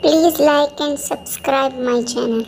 Please like and subscribe my channel.